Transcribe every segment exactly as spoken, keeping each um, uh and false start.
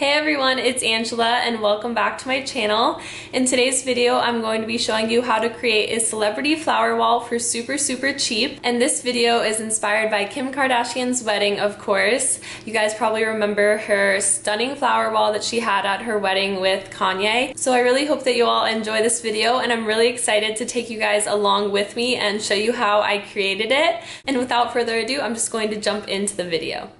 Hey everyone, it's Angela and welcome back to my channel. In today's video, I'm going to be showing you how to create a celebrity flower wall for super, super cheap. And this video is inspired by Kim Kardashian's wedding, of course. You guys probably remember her stunning flower wall that she had at her wedding with Kanye. So I really hope that you all enjoy this video and I'm really excited to take you guys along with me and show you how I created it. And without further ado, I'm just going to jump into the video.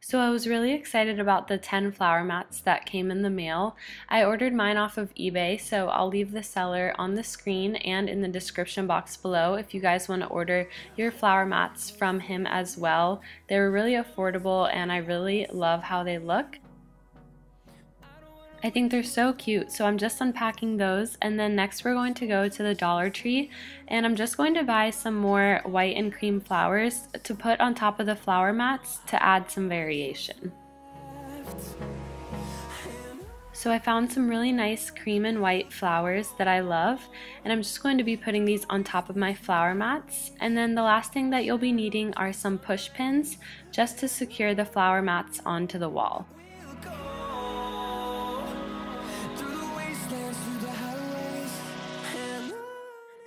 So I was really excited about the ten flower mats that came in the mail. I ordered mine off of eBay, so I'll leave the seller on the screen and in the description box below if you guys want to order your flower mats from him as well. They were really affordable and I really love how they look. I think they're so cute, so I'm just unpacking those, and then next we're going to go to the Dollar Tree and I'm just going to buy some more white and cream flowers to put on top of the flower mats to add some variation. So I found some really nice cream and white flowers that I love, and I'm just going to be putting these on top of my flower mats. And then the last thing that you'll be needing are some push pins just to secure the flower mats onto the wall.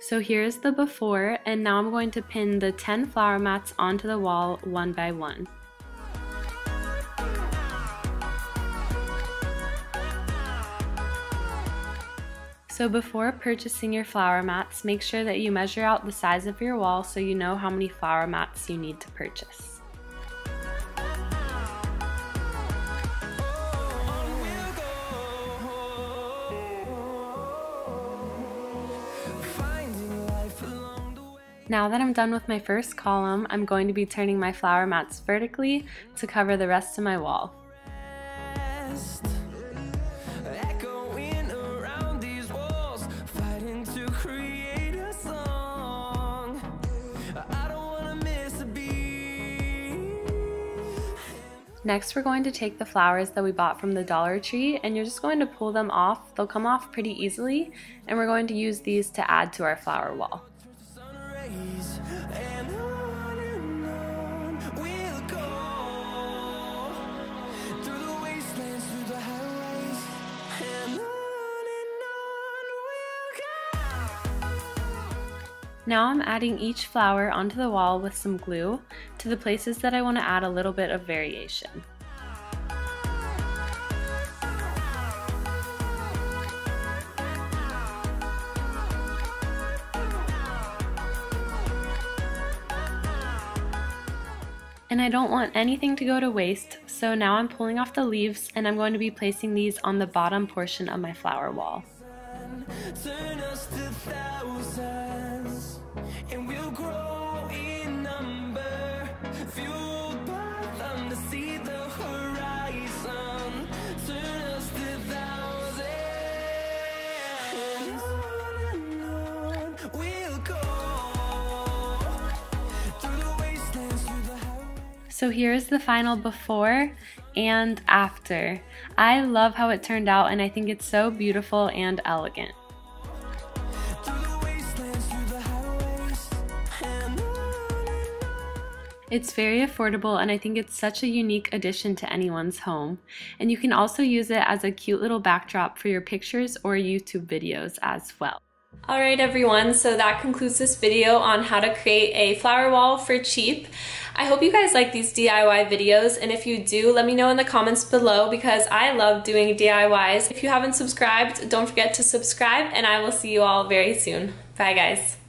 So here's the before, and now I'm going to pin the ten flower mats onto the wall one by one. So before purchasing your flower mats, make sure that you measure out the size of your wall so you know how many flower mats you need to purchase. Now that I'm done with my first column, I'm going to be turning my flower mats vertically to cover the rest of my wall. Next, we're going to take the flowers that we bought from the Dollar Tree and you're just going to pull them off. They'll come off pretty easily and we're going to use these to add to our flower wall. Now I'm adding each flower onto the wall with some glue to the places that I want to add a little bit of variation. And I don't want anything to go to waste, so now I'm pulling off the leaves and I'm going to be placing these on the bottom portion of my flower wall. Turn us to thousands, and we'll grow in number, fueled by them to see the horizon. Turn us to thousands, and on we'll go through the wastelands, through the highways. So here's the final before and after. I love how it turned out and I think it's so beautiful and elegant. It's very affordable and I think it's such a unique addition to anyone's home. And you can also use it as a cute little backdrop for your pictures or YouTube videos as well. Alright everyone, so that concludes this video on how to create a flower wall for cheap. I hope you guys like these D I Y videos, and if you do, let me know in the comments below because I love doing D I Ys. If you haven't subscribed, don't forget to subscribe and I will see you all very soon. Bye guys.